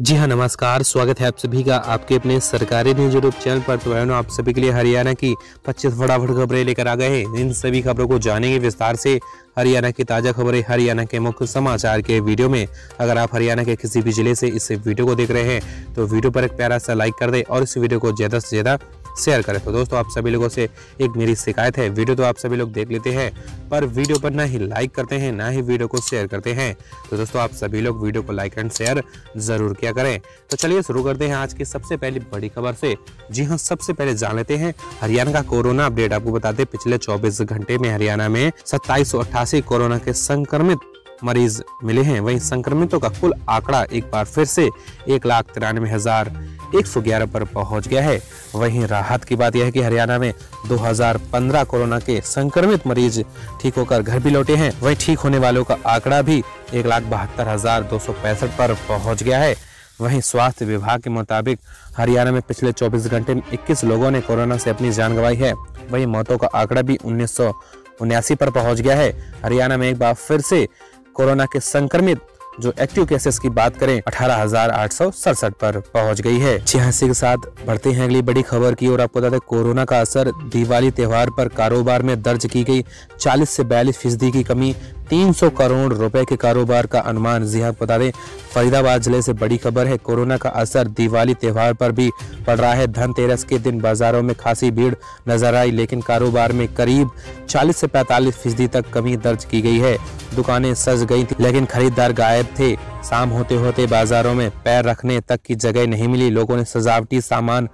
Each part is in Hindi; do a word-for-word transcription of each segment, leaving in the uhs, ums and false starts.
जी हाँ, नमस्कार। स्वागत है आप सभी का आपके अपने सरकारी न्यूज यूट्यूब चैनल पर। तो बहनों, आप सभी के लिए हरियाणा की पच्चीस फटाफट खबरें लेकर आ गए हैं। इन सभी खबरों को जानेंगे विस्तार से। हरियाणा की ताज़ा खबरें हरियाणा के मुख्य समाचार के वीडियो में। अगर आप हरियाणा के किसी भी जिले से इस वीडियो को देख रहे हैं तो वीडियो पर एक प्यारा सा लाइक कर दें और इस वीडियो को ज़्यादा से ज़्यादा शेयर करें। तो दोस्तों, आप सभी लोगों से एक मेरी शिकायत है, वीडियो तो आप सभी लोग देख लेते हैं पर वीडियो पर ना ही लाइक करते हैं ना ही वीडियो को शेयर करते हैं। तो दोस्तों, आप सभी लोग वीडियो को लाइक एंड शेयर जरूर किया करें। तो चलिए शुरू करते हैं आज की सबसे पहली बड़ी खबर से। जी हाँ, सबसे पहले जान लेते हैं हरियाणा का कोरोना अपडेट। आपको बताते हैं पिछले चौबीस घंटे में हरियाणा में सत्ताईस सौ अट्ठासी कोरोना के संक्रमित मरीज मिले हैं। वहीं संक्रमितों का कुल आंकड़ा एक बार फिर से एक लाख तिरानवे हजार एक सौ ग्यारह पर पहुंच गया है। वहीं राहत की बात यह है कि हरियाणा में दो हज़ार पंद्रह कोरोना के संक्रमित मरीज ठीक होकर घर भी लौटे हैं। वहीं ठीक होने वालों का आंकड़ा भी एक लाख बहत्तर हजार दो सौ पैंसठ पर पहुंच गया है। वहीं स्वास्थ्य विभाग के मुताबिक हरियाणा में पिछले चौबीस घंटे में इक्कीस लोगों ने कोरोना से अपनी जान गंवाई है। वहीं मौतों का आंकड़ा भी उन्नीस सौ उन्यासी पर पहुंच गया है। हरियाणा में एक बार फिर से कोरोना के संक्रमित जो एक्टिव केसेस की बात करें अठारह हजार आठ सौ सड़सठ पर पहुंच गई है। छियासी के साथ बढ़ते हैं अगली बड़ी खबर की और। आपको बता दें, कोरोना का असर दिवाली त्योहार पर कारोबार में दर्ज की गई चालीस से बयालीस फीसदी की कमी, तीन सौ करोड़ रुपए के कारोबार का अनुमान। जी हाँ, बता दें फरीदाबाद जिले से बड़ी खबर है। कोरोना का असर दिवाली त्योहार पर भी पड़ रहा है। धनतेरस के दिन बाजारों में खासी भीड़ नजर आई, लेकिन कारोबार में करीब चालीस से पैंतालीस फीसदी तक कमी दर्ज की गई है। दुकानें सज गई थी लेकिन खरीदार गायब थे। शाम होते होते बाजारों में पैर रखने तक की जगह नहीं मिली। लोगों ने सजावटी सामान,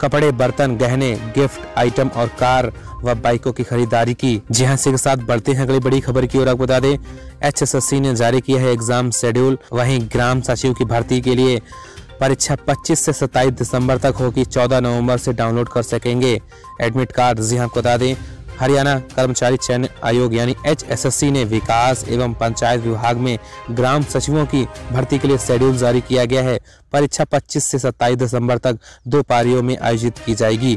कपड़े, बर्तन, गहने, गिफ्ट आइटम और कार व बाइकों की खरीदारी की। जी हाँ, इसी के साथ बढ़ते हैं अगली बड़ी खबर की ओर। आपको बता दें एच एस एस सी ने जारी किया है एग्जाम शेड्यूल। वहीं ग्राम सचिव की भर्ती के लिए परीक्षा पच्चीस से सत्ताईस दिसंबर तक होगी। चौदह नवंबर से डाउनलोड कर सकेंगे एडमिट कार्ड। जी हाँ, बता दें हरियाणा कर्मचारी चयन आयोग यानी एच एस एस सी ने विकास एवं पंचायत विभाग में ग्राम सचिवों की भर्ती के लिए शेड्यूल जारी किया गया है। परीक्षा पच्चीस से सत्ताईस दिसंबर तक दो पारियों में आयोजित की जाएगी।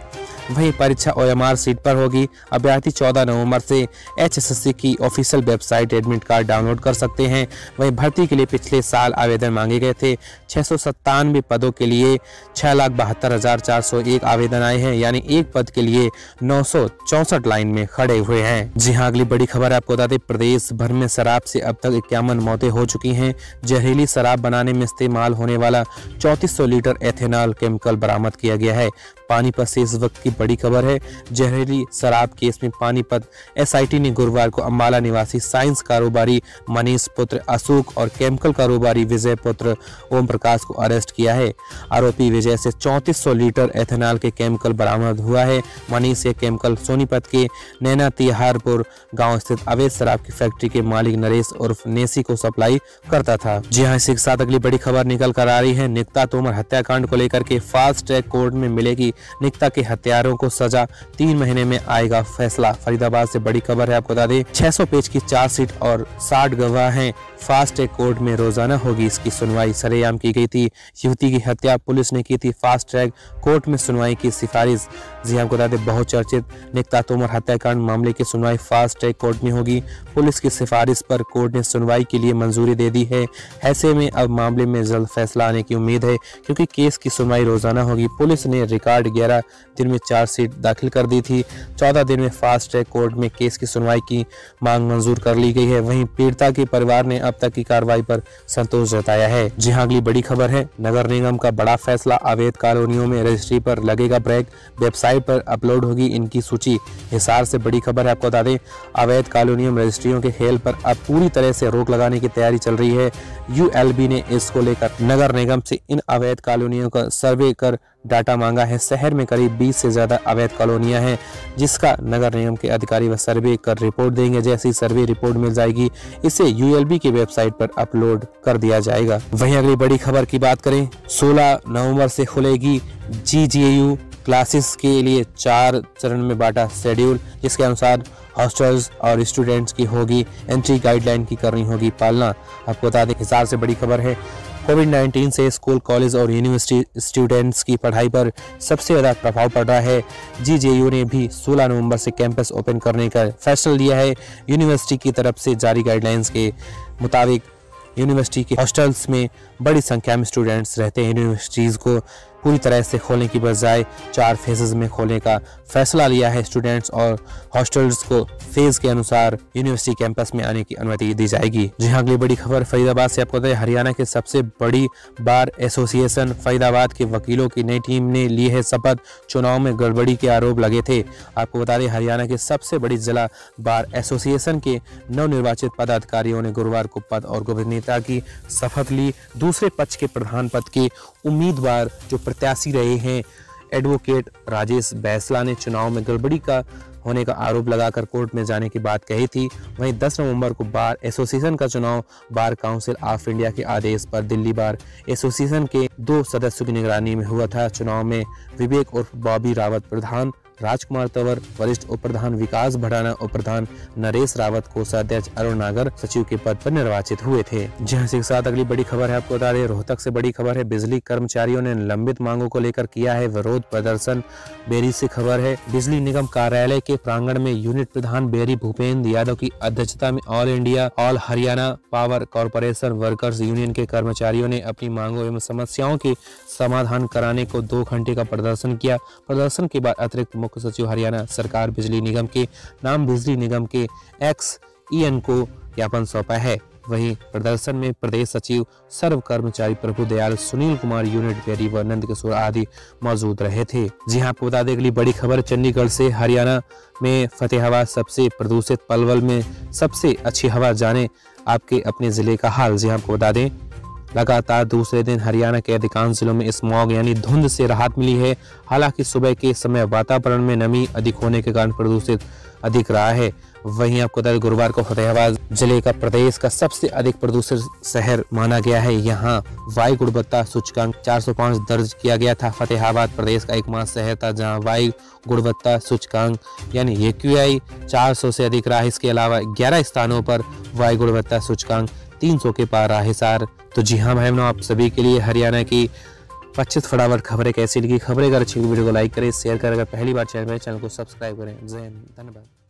वहीं परीक्षा ओ एम आर सीट पर होगी। अभ्यर्थी चौदह नवंबर से एच एस एस सी की official website admit card download कर सकते हैं। वहीं भर्ती के लिए पिछले साल आवेदन मांगे गए थे। छः सौ सत्तानवे पदों के लिए छः लाख बहत्तर हजार चार सौ एक आवेदन आए हैं, यानी एक पद के लिए नौ सौ चौसठ लाइन में खड़े हुए हैं। जी हाँ, अगली बड़ी खबर आपको बताते प्रदेश भर में शराब से अब तक इक्यावन मौतें हो चुकी हैं। जहरीली शराब बनाने में इस्तेमाल होने वाला चौंतीस सौ लीटर एथेनॉल केमिकल बरामद किया गया है। पानीपत से इस वक्त की बड़ी खबर है। जहरीली शराब केस में पानीपत एस आई टी ने गुरुवार को अम्बाला निवासी साइंस कारोबारी मनीष पुत्र अशोक और केमिकल कारोबारी विजय पुत्र ओम प्रकाश को अरेस्ट किया है। आरोपी विजय से चौंतीस सौ लीटर एथेनॉल के केमिकल बरामद हुआ है। मनीष ये केमिकल सोनीपत के नैना तिहारपुर गांव स्थित अवैध शराब की फैक्ट्री के मालिक नरेश उर्फ नेसी को सप्लाई करता था। जी हाँ, इसी के साथ अगली बड़ी खबर निकल कर आ रही है। निकिता तोमर हत्याकांड को लेकर के फास्ट ट्रैक कोर्ट में मिलेगी निकिता के हत्यारों को सजा, तीन महीने में आएगा फैसला। फरीदाबाद से बड़ी खबर है। आपको बता दें छह सौ पेज की चार्जशीट और साठ गवाह है। फास्ट ट्रैक कोर्ट में रोजाना होगी इसकी सुनवाई। सरेआम की गई थी युवती की हत्या, पुलिस ने की थी फास्ट ट्रैक कोर्ट में सुनवाई की सिफारिश। जी आपको बता दें बहुचर्चित निकिता तोमर हत्याकांड मामले की सुनवाई फास्ट ट्रैक कोर्ट में होगी। पुलिस की सिफारिश पर कोर्ट ने सुनवाई के लिए मंजूरी दे दी है। ऐसे में अब मामले में जल्द फैसला आने की उम्मीद है क्योंकि केस की सुनवाई रोजाना होगी। पुलिस ने रिकॉर्ड ग्यारह दिन में चार्जशीट दाखिल कर दी थी। चौदह दिन में फास्ट ट्रैक कोर्ट में केस की सुनवाई की मांग मंजूर कर ली गई है। वहीं पीड़िता के परिवार ने अब तक की कार्रवाई पर संतोष जताया है। जी हाँ, अगली बड़ी खबर है नगर निगम का बड़ा फैसला। अवैध कॉलोनियों में रजिस्ट्री पर लगेगा ब्रेक, वेबसाइट पर अपलोड होगी इनकी सूची। हिसार से बड़ी खबर है। आपको बता दें अवैध कॉलोनियों में रजिस्ट्रियों के खेल पर अब पूरी तरह से रोक लगाने की तैयारी चल रही है। यू एल बी ने इसको लेकर नगर निगम से इन अवैध कॉलोनियों का सर्वे कर डाटा मांगा है। शहर में करीब बीस से ज्यादा अवैध कॉलोनियां हैं जिसका नगर निगम के अधिकारी व सर्वे कर रिपोर्ट देंगे। जैसी सर्वे रिपोर्ट मिल जाएगी इसे यू एल बी की वेबसाइट पर अपलोड कर दिया जाएगा। वहीं अगली बड़ी खबर की बात करें सोलह नवंबर से खुलेगी जे जे यू क्लासेस के लिए चार चरण में बांटा शेड्यूल, जिसके अनुसार हॉस्टल्स और स्टूडेंट्स की होगी एंट्री, गाइडलाइन की करनी होगी पालना। आपको बता दें हिसार से बड़ी खबर है कोविड नाइन्टीन से स्कूल, कॉलेज और यूनिवर्सिटी स्टूडेंट्स की पढ़ाई पर सबसे ज़्यादा प्रभाव पड़ रहा है। जे जे यू ने भी सोलह नवंबर से कैंपस ओपन करने का फैसला लिया है। यूनिवर्सिटी की तरफ से जारी गाइडलाइंस के मुताबिक यूनिवर्सिटी के हॉस्टल्स में बड़ी संख्या में स्टूडेंट्स रहते हैं। यूनिवर्सिटीज़ को पूरी तरह से खोलने की बजाय चार फेजेस में खोलने का फैसला लिया है। स्टूडेंट्स और हॉस्टल्स को फेज के अनुसार यूनिवर्सिटी कैंपस में आने की अनुमति दी जाएगी। जी हाँ, अगली बड़ी खबर फरीदाबाद से आपको बताए। हरियाणा के सबसे बड़ी बार एसोसिएशन फरीदाबाद के वकीलों की नई टीम ने ली है शपथ। चुनाव में गड़बड़ी के आरोप लगे थे। आपको बता दें, हरियाणा के सबसे बड़ी जिला बार एसोसिएशन के नवनिर्वाचित पदाधिकारियों ने गुरुवार को पद और गोपनीयता की शपथ ली। दूसरे पक्ष के प्रधान पद के उम्मीदवार जो प्रत्याशी रहे हैं एडवोकेट राजेश बैसला ने चुनाव में गड़बड़ी का होने का आरोप लगाकर कोर्ट में जाने की बात कही थी। वहीं दस नवंबर को बार एसोसिएशन का चुनाव बार काउंसिल ऑफ इंडिया के आदेश पर दिल्ली बार एसोसिएशन के दो सदस्यों की निगरानी में हुआ था। चुनाव में विवेक उर्फ बॉबी रावत प्रधान, राजकुमार तंवर वरिष्ठ उप प्रधान, विकास भड़ाना उप प्रधान, नरेश रावत कोषाध्यक्ष, अरुण नागर सचिव के पद पर निर्वाचित हुए थे। जहां के साथ अगली बड़ी खबर है आपको बता दें, रोहतक से बड़ी खबर है। बिजली कर्मचारियों ने लंबित मांगों को लेकर किया है विरोध प्रदर्शन। बेरी से खबर है, बिजली निगम कार्यालय के प्रांगण में यूनिट प्रधान बेरी भूपेंद्र यादव की अध्यक्षता में all India all Haryana power corporation workers union के कर्मचारियों ने अपनी मांगों एवं समस्याओं के समाधान कराने को दो घंटे का प्रदर्शन किया। प्रदर्शन के बाद अतिरिक्त मुख्य सचिव हरियाणा सरकार बिजली निगम के नाम बिजली निगम के एक्स ईएन को ज्ञापन सौंपा है। वहीं प्रदर्शन में प्रदेश सचिव सर्व कर्मचारी प्रभु दयाल, सुनील कुमार यूनिट बेरी व नंद किशोर आदि मौजूद रहे थे। जी हाँ, आपको बता दें, अगली बड़ी खबर चंडीगढ़ से। हरियाणा में फतेहाबाद सबसे प्रदूषित, पलवल में सबसे अच्छी हवा, जाने आपके अपने जिले का हाल। जी हाँ, आपको बता दें, लगातार दूसरे दिन हरियाणा के अधिकांश जिलों में स्मॉग यानी धुंध से राहत मिली है। हालांकि सुबह के समय वातावरण में नमी अधिक होने के कारण प्रदूषित अधिक रहा है। वहीं आपको बता दें, गुरुवार को फतेहाबाद जिले का प्रदेश का सबसे अधिक प्रदूषित शहर माना गया है। यहाँ वायु गुणवत्ता सूचकांक चार सौ पाँच दर्ज किया गया था। फतेहाबाद प्रदेश का एकमात्र शहर था जहाँ वायु गुणवत्ता सूचकांक यानी ए क्यू आई चार सौ से अधिक रहा। इसके अलावा ग्यारह स्थानों पर वायु गुणवत्ता सूचकांक तीन सौ के पार रहा हिसार। तो जी हाँ भाई बहनों, आप सभी के लिए हरियाणा की पच्चीस फटाफट खबरें कैसी लगी। खबरें अगर अच्छी लगी वीडियो को लाइक करें, शेयर करें। अगर पहली बार चैनल पर चैनल को सब्सक्राइब करें। जय हिंद, धन्यवाद।